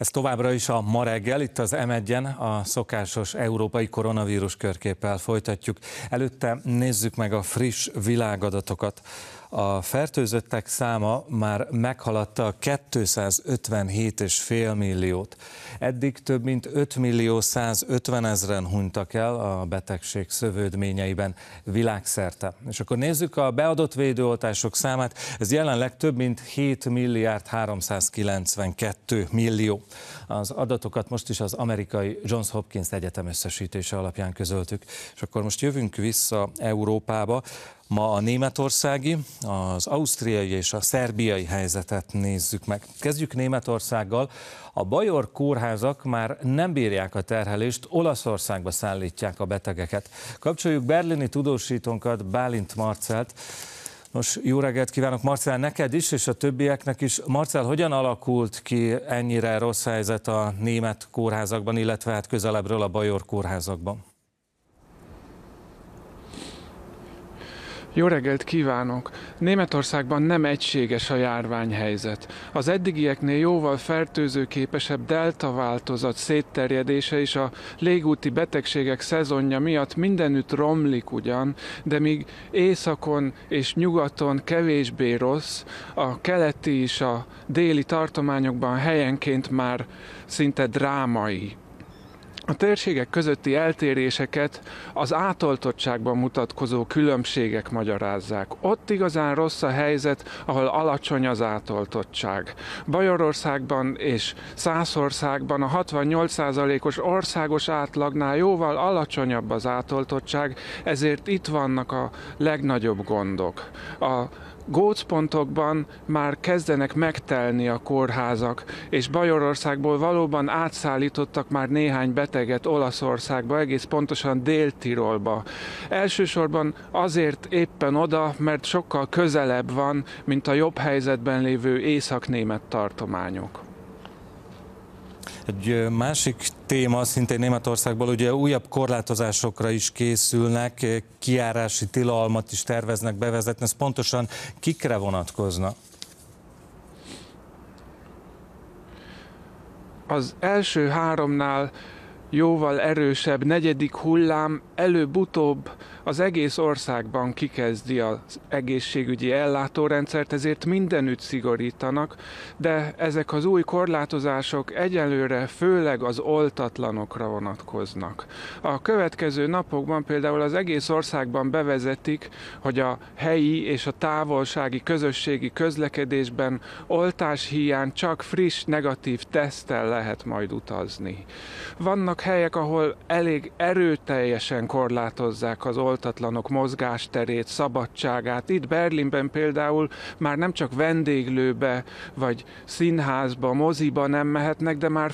Ez továbbra is a ma reggel, itt az M1-en a szokásos európai koronavírus körképpel folytatjuk. Előtte nézzük meg a friss világadatokat. A fertőzöttek száma már meghaladta 257,5 milliót. Eddig több mint 5.150.000-en hunytak el a betegség szövődményeiben világszerte. És akkor nézzük a beadott védőoltások számát, ez jelenleg több mint 7.392 millió. Az adatokat most is az amerikai Johns Hopkins Egyetem összesítése alapján közöltük. És akkor most jövünk vissza Európába. Ma a németországi, az ausztriai és a szerbiai helyzetet nézzük meg. Kezdjük Németországgal. A bajor kórházak már nem bírják a terhelést, Olaszországba szállítják a betegeket. Kapcsoljuk berlini tudósítónkat, Bálint Marcellt. Nos, jó reggelt kívánok, Marcell, neked is, és a többieknek is. Marcell, hogyan alakult ki ennyire rossz helyzet a német kórházakban, illetve hát közelebbről a bajor kórházakban? Jó reggelt kívánok! Németországban nem egységes a járványhelyzet. Az eddigieknél jóval fertőzőképesebb delta változat szétterjedése és a légúti betegségek szezonja miatt mindenütt romlik ugyan, de míg északon és nyugaton kevésbé rossz, a keleti és a déli tartományokban helyenként már szinte drámai. A térségek közötti eltéréseket az átoltottságban mutatkozó különbségek magyarázzák. Ott igazán rossz a helyzet, ahol alacsony az átoltottság. Bajorországban és Szászországban a 68%-os országos átlagnál jóval alacsonyabb az átoltottság, ezért itt vannak a legnagyobb gondok. A gócpontokban már kezdenek megtelni a kórházak, és Bajorországból valóban átszállítottak már néhány beteget Olaszországba, egész pontosan Dél-Tirolba. Elsősorban azért éppen oda, mert sokkal közelebb van, mint a jobb helyzetben lévő észak-német tartományok. Egy másik téma, szintén Németországból, ugye újabb korlátozásokra is készülnek, kijárási tilalmat is terveznek bevezetni, ez pontosan kikre vonatkozna? Az első háromnál jóval erősebb negyedik hullám előbb-utóbb az egész országban kikezdi az egészségügyi ellátórendszert, ezért mindenütt szigorítanak, de ezek az új korlátozások egyelőre főleg az oltatlanokra vonatkoznak. A következő napokban például az egész országban bevezetik, hogy a helyi és a távolsági közösségi közlekedésben oltás hiány csak friss negatív teszttel lehet majd utazni. Vannak helyek, ahol elég erőteljesen korlátozzák az oltatlanok mozgásterét, szabadságát. Itt Berlinben például már nem csak vendéglőbe, vagy színházba, moziba nem mehetnek, de már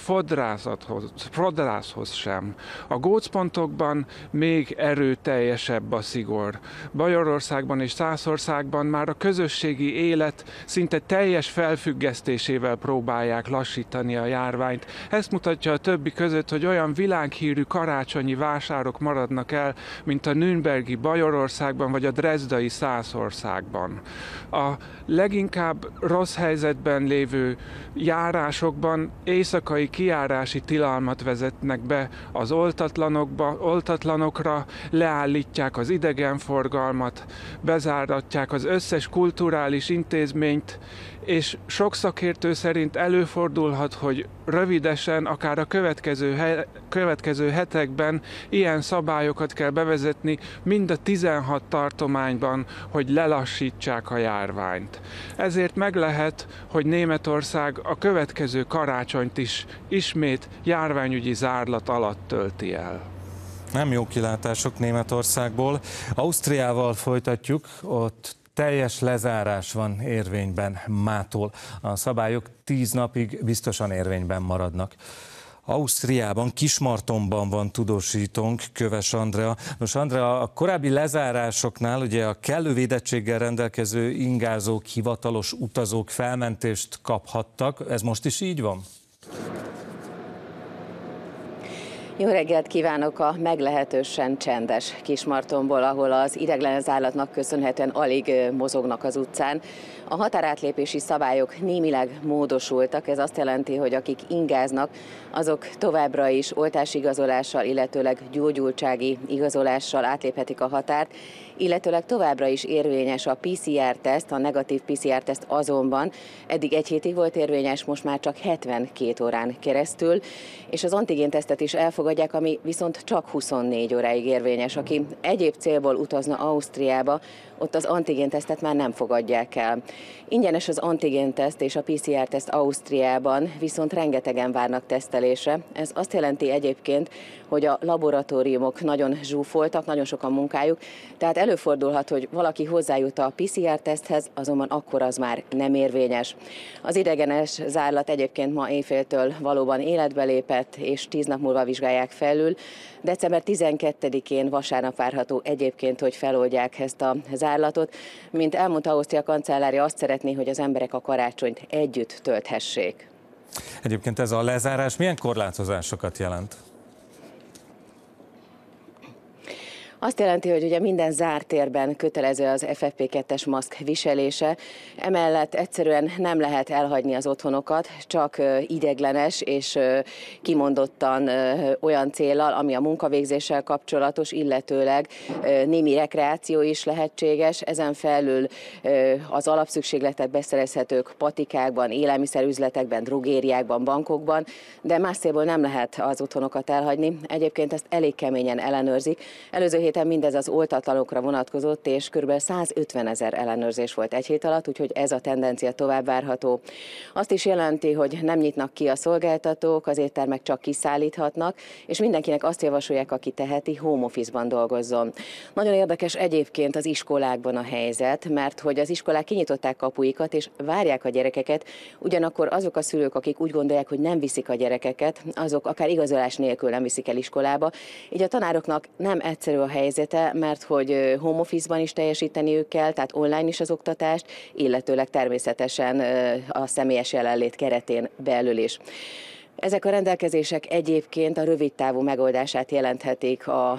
fodrászhoz sem. A gócpontokban még erőteljesebb a szigor. Bajorországban és Szászországban már a közösségi élet szinte teljes felfüggesztésével próbálják lassítani a járványt. Ezt mutatja a többi között, hogy olyan világhírű karácsonyi vásárok maradnak el, mint a nürnbergi Bajorországban vagy a drezdai Szászországban. A leginkább rossz helyzetben lévő járásokban éjszakai kijárási tilalmat vezetnek be az oltatlanokra, leállítják az idegenforgalmat, bezáratják az összes kulturális intézményt, és sok szakértő szerint előfordulhat, hogy rövidesen, akár a következő hetekben ilyen szabályokat kell bevezetni mind a 16 tartományban, hogy lelassítsák a járványt. Ezért meglehet, hogy Németország a következő karácsonyt is ismét járványügyi zárlat alatt tölti el. Nem jó kilátások Németországból. Ausztriával folytatjuk, ott teljes lezárás van érvényben mától. A szabályok 10 napig biztosan érvényben maradnak. Ausztriában, Kismartonban van tudósítónk, Köves Andrea. Nos, Andrea, a korábbi lezárásoknál ugye a kellő védettséggel rendelkező ingázók, hivatalos utazók felmentést kaphattak. Ez most is így van? Jó reggelt kívánok a meglehetősen csendes Kismartonból, ahol az ideiglenes zárlatnak köszönhetően alig mozognak az utcán. a határátlépési szabályok némileg módosultak. Ez azt jelenti, hogy akik ingáznak, azok továbbra is oltásigazolással, illetőleg gyógyultsági igazolással átléphetik a határt, illetőleg továbbra is érvényes a PCR-teszt, a negatív PCR-teszt azonban. Eddig egy hétig volt érvényes, most már csak 72 órán keresztül, és az antigéntesztet is elfogadják, ami viszont csak 24 óráig érvényes. Aki egyéb célból utazna Ausztriába, ott az antigéntesztet már nem fogadják el. Ingyenes az antigénteszt és a PCR-teszt Ausztriában, viszont rengetegen várnak tesztelésre. Ez azt jelenti egyébként, hogy a laboratóriumok nagyon zsúfoltak, nagyon sok a munkájuk, tehát előfordulhat, hogy valaki hozzájut a PCR-teszthez, azonban akkor az már nem érvényes. Az idegenes zárlat egyébként ma éjféltől valóban életbe lépett, és 10 nap múlva vizsgálják felül. December 12-én vasárnap várható egyébként, hogy feloldják ezt a zárlatot. Mint elmondta Ausztria kancellária, azt szeretné, hogy az emberek a karácsonyt együtt tölthessék. Egyébként ez a lezárás milyen korlátozásokat jelent? Azt jelenti, hogy ugye minden zárt térben kötelező az FFP2-es maszk viselése, emellett egyszerűen nem lehet elhagyni az otthonokat, csak ideiglenes és kimondottan olyan céllal, ami a munkavégzéssel kapcsolatos, illetőleg némi rekreáció is lehetséges, ezen felül az alapszükségletek beszerezhetők patikákban, élelmiszerüzletekben, drogériákban, bankokban, de más célból nem lehet az otthonokat elhagyni. Egyébként ezt elég keményen ellenőrzik. Előző héten mindez az oltatlanokra vonatkozott, és kb. 150 000 ellenőrzés volt egy hét alatt, úgyhogy ez a tendencia tovább várható. Azt is jelenti, hogy nem nyitnak ki a szolgáltatók, az éttermek csak kiszállíthatnak, és mindenkinek azt javasolják, aki teheti, home office-ban dolgozzon. Nagyon érdekes egyébként az iskolákban a helyzet, mert hogy az iskolák kinyitották kapuikat, és várják a gyerekeket, ugyanakkor azok a szülők, akik úgy gondolják, hogy nem viszik a gyerekeket, azok akár igazolás nélkül nem viszik el iskolába, így a tanároknak nem egyszerű a helyzete, mert hogy home office-ban is teljesíteniük kell, tehát online is az oktatást, illetőleg természetesen a személyes jelenlét keretén belül is. Ezek a rendelkezések egyébként a rövidtávú megoldását jelenthetik a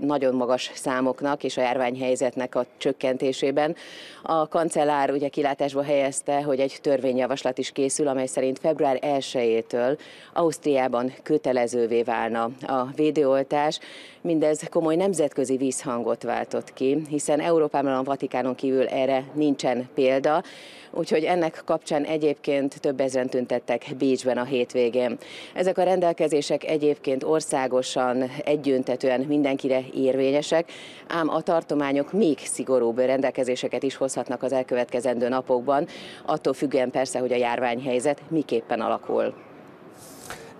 nagyon magas számoknak és a járványhelyzetnek a csökkentésében. A kancellár ugye kilátásba helyezte, hogy egy törvényjavaslat is készül, amely szerint február 1-től Ausztriában kötelezővé válna a védőoltás. Mindez komoly nemzetközi vízhangot váltott ki, hiszen Európában, a Vatikánon kívül erre nincsen példa, úgyhogy ennek kapcsán egyébként több ezren tüntettek Bécsben a hétvégén. Ezek a rendelkezések egyébként országosan, egyöntetően mindenkire érvényesek, ám a tartományok még szigorúbb rendelkezéseket is hozhatnak az elkövetkezendő napokban, attól függően persze, hogy a járványhelyzet miképpen alakul.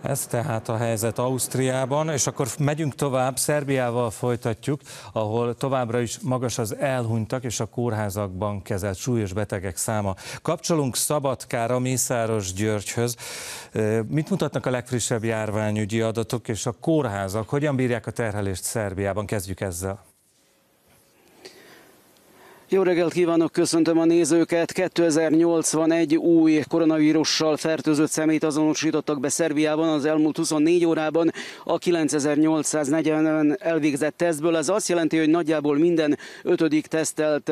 Ez tehát a helyzet Ausztriában, és akkor megyünk tovább, Szerbiával folytatjuk, ahol továbbra is magas az elhunytak és a kórházakban kezelt súlyos betegek száma. Kapcsolunk Szabadkára, Mészáros Györgyhöz. Mit mutatnak a legfrissebb járványügyi adatok és a kórházak? Hogyan bírják a terhelést Szerbiában? Kezdjük ezzel. Jó reggelt kívánok, köszöntöm a nézőket! 2081 új koronavírussal fertőzött személyt azonosítottak be Szerbiában az elmúlt 24 órában a 9840-en elvégzett tesztből. Ez azt jelenti, hogy nagyjából minden 5. tesztelt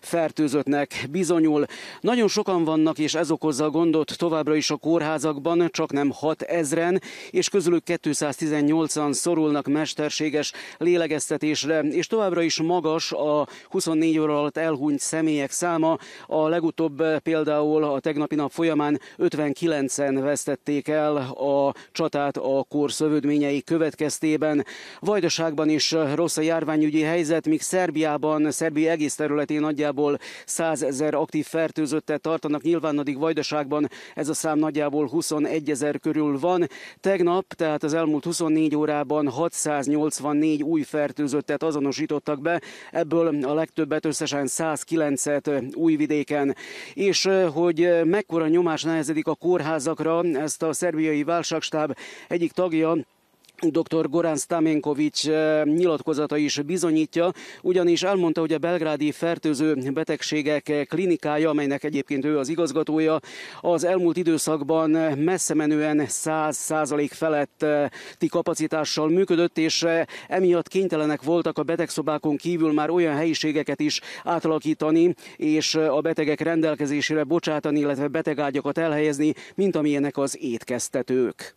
fertőzöttnek bizonyul. Nagyon sokan vannak, és ez okozza a gondot továbbra is a kórházakban, csak nem 6000-en, és közülük 218-an szorulnak mesterséges lélegeztetésre, és továbbra is magas a 24 óra elhunyt személyek száma. A legutóbb például a tegnapi nap folyamán 59-en vesztették el a csatát a kór szövődményei következtében. Vajdaságban is rossz a járványügyi helyzet, míg Szerbiában, Szerbia egész területén nagyjából 100 000 aktív fertőzöttet tartanak nyilván, addig Vajdaságban ez a szám nagyjából 21 000 körül van. Tegnap, tehát az elmúlt 24 órában 684 új fertőzöttet azonosítottak be, ebből a legtöbbet összesen 109-et Újvidéken. És hogy mekkora nyomás nehezedik a kórházakra, ezt a szerbiai válságstáb egyik tagja, Dr. Gorán Stamenković nyilatkozata is bizonyítja, ugyanis elmondta, hogy a belgrádi fertőző betegségek klinikája, amelynek egyébként ő az igazgatója, az elmúlt időszakban messze menően 100% feletti kapacitással működött, és emiatt kénytelenek voltak a betegszobákon kívül már olyan helyiségeket is átalakítani, és a betegek rendelkezésére bocsátani, illetve betegágyakat elhelyezni, mint amilyenek az étkeztetők.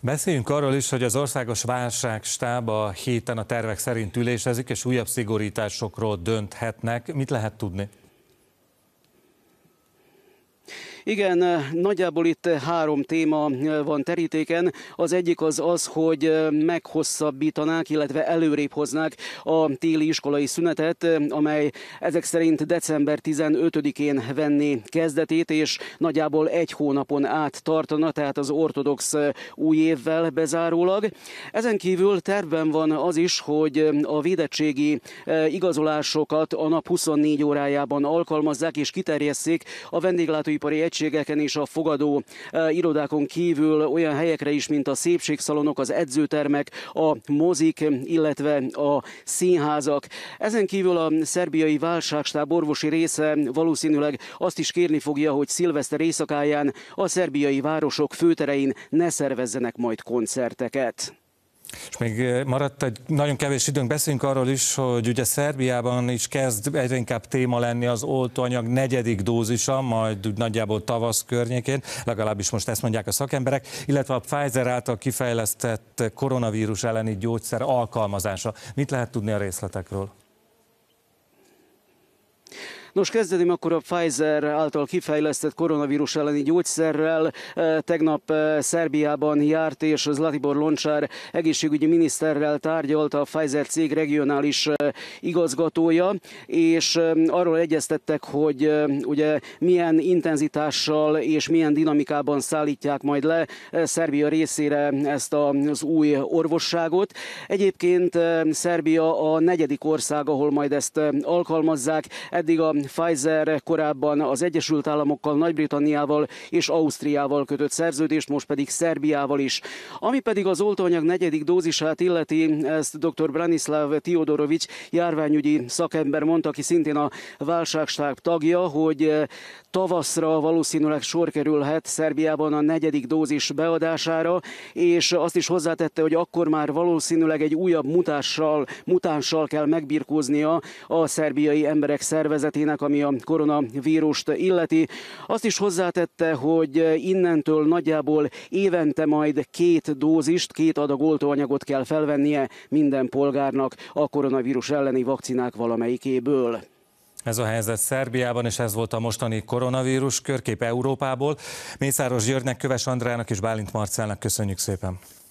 Beszéljünk arról is, hogy az országos válságstáb a héten a tervek szerint ülésezik, és újabb szigorításokról dönthetnek. Mit lehet tudni? Igen, nagyjából itt három téma van terítéken. Az egyik az, hogy meghosszabbítanák, illetve előrébb hoznák a téli iskolai szünetet, amely ezek szerint december 15-én venné kezdetét, és nagyjából egy hónapon át tartana, tehát az ortodox új évvel bezárólag. Ezen kívül tervben van az is, hogy a védettségi igazolásokat a nap 24 órájában alkalmazzák és kiterjesszék a vendéglátóipari egységeken és a fogadó irodákon kívül olyan helyekre is, mint a szépségszalonok, az edzőtermek, a mozik, illetve a színházak. Ezen kívül a szerbiai válságstáb orvosi része valószínűleg azt is kérni fogja, hogy szilveszter éjszakáján a szerbiai városok főterein ne szervezzenek majd koncerteket. És még maradt egy nagyon kevés időnk, beszéljünk arról is, hogy ugye Szerbiában is kezd egyre inkább téma lenni az oltóanyag negyedik dózisa, majd nagyjából tavasz környékén, legalábbis most ezt mondják a szakemberek, illetve a Pfizer által kifejlesztett koronavírus elleni gyógyszer alkalmazása. Mit lehet tudni a részletekről? Nos, kezdeném akkor a Pfizer által kifejlesztett koronavírus elleni gyógyszerrel. Tegnap Szerbiában járt, és Zlatibor Lončar egészségügyi miniszterrel tárgyalt a Pfizer cég regionális igazgatója, és arról egyeztettek, hogy ugye milyen intenzitással és milyen dinamikában szállítják majd le Szerbia részére ezt az új orvosságot. Egyébként Szerbia a negyedik ország, ahol majd ezt alkalmazzák. Eddig a Pfizer korábban az Egyesült Államokkal, Nagy-Britanniával és Ausztriával kötött szerződést, most pedig Szerbiával is. Ami pedig az oltóanyag negyedik dózisát illeti, ezt dr. Branislav Tiodorovics járványügyi szakember mondta, aki szintén a válságstáb tagja, hogy tavaszra valószínűleg sor kerülhet Szerbiában a negyedik dózis beadására, és azt is hozzátette, hogy akkor már valószínűleg egy újabb mutánssal kell megbirkóznia a szerbiai emberek szervezetének, ami a koronavírust illeti. Azt is hozzátette, hogy innentől nagyjából évente majd két adag oltóanyagot kell felvennie minden polgárnak a koronavírus elleni vakcinák valamelyikéből. Ez a helyzet Szerbiában, és ez volt a mostani koronavírus körkép Európából. Mészáros Györgynek, Köves Andrának és Bálint Marcellnek köszönjük szépen!